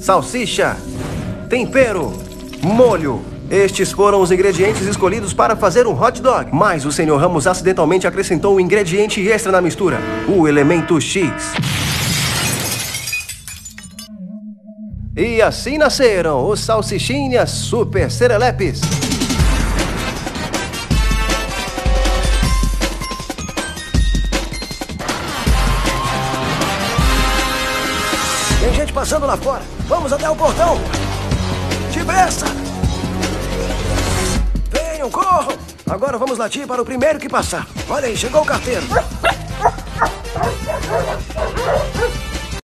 salsicha, tempero, molho. Estes foram os ingredientes escolhidos para fazer um hot dog. Mas o Sr. Ramos acidentalmente acrescentou um ingrediente extra na mistura, o elemento X. E assim nasceram os salsichinhas super serelepes. Tem gente passando lá fora. Vamos até o portão. Depressa! Venham, corram! Agora vamos latir para o primeiro que passar. Olha aí, chegou o carteiro.